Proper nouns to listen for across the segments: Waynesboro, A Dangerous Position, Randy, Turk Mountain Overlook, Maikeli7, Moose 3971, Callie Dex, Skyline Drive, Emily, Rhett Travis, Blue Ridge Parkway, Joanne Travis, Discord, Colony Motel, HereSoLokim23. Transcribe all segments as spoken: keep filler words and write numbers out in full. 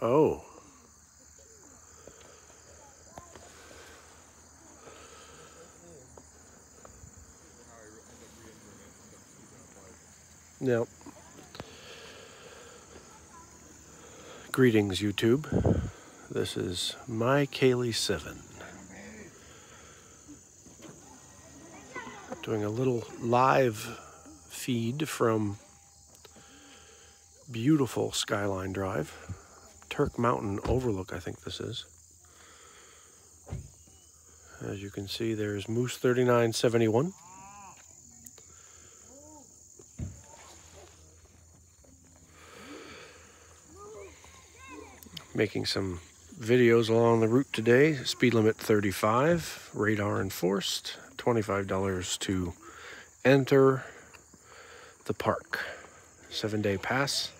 Oh. Yep. Greetings, YouTube. This is Maikeli seven. Doing a little live feed from beautiful Skyline Drive. Turk Mountain Overlook, I think this is. As you can see, there's Moose thirty-nine seventy-one. Making some videos along the route today. Speed limit thirty-five, radar enforced, twenty-five dollars to enter the park. Seven day pass.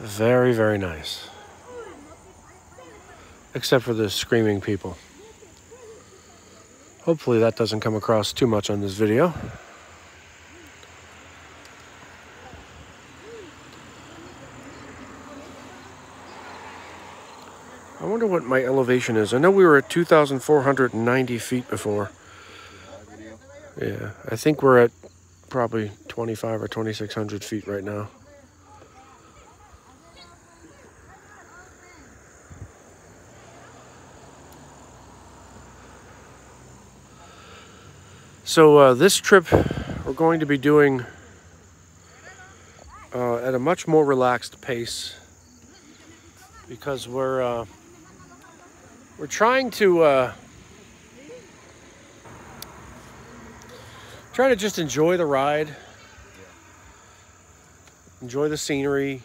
Very, very nice. Except for the screaming people. Hopefully that doesn't come across too much on this video. I wonder what my elevation is. I know we were at two thousand four hundred ninety feet before. Yeah, I think we're at probably twenty-five or twenty-six hundred feet right now. So uh, this trip we're going to be doing uh, at a much more relaxed pace because we're uh, we're trying to uh, try to just enjoy the ride, enjoy the scenery,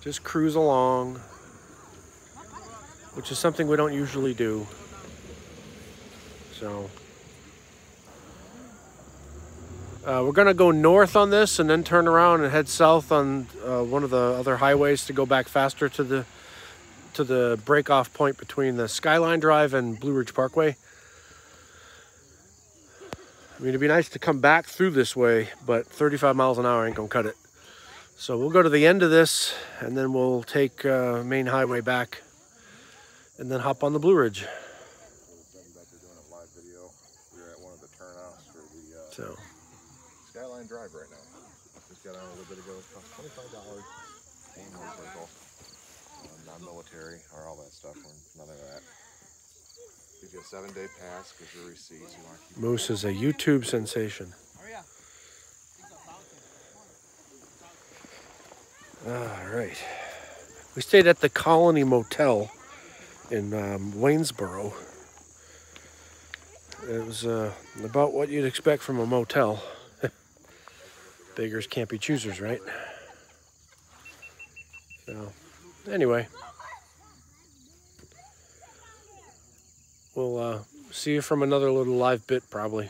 just cruise along, which is something we don't usually do. So. Uh, we're going to go north on this and then turn around and head south on uh, one of the other highways to go back faster to the to the break-off point between the Skyline Drive and Blue Ridge Parkway. I mean, it'd be nice to come back through this way, but thirty-five miles an hour ain't going to cut it. So we'll go to the end of this, and then we'll take uh, main highway back and then hop on the Blue Ridge. So... Skyline Drive right now. Just got on a little bit ago. It cost twenty-five dollars. Same whole circle. Um, non-military or all that stuff. None of that. You get a seven-day pass because your receipts. You Moose is a YouTube sensation. All right. We stayed at the Colony Motel in um, Waynesboro. It was uh, about what you'd expect from a motel. Beggars can't be choosers, right? So, anyway. We'll uh, see you from another little live bit, probably.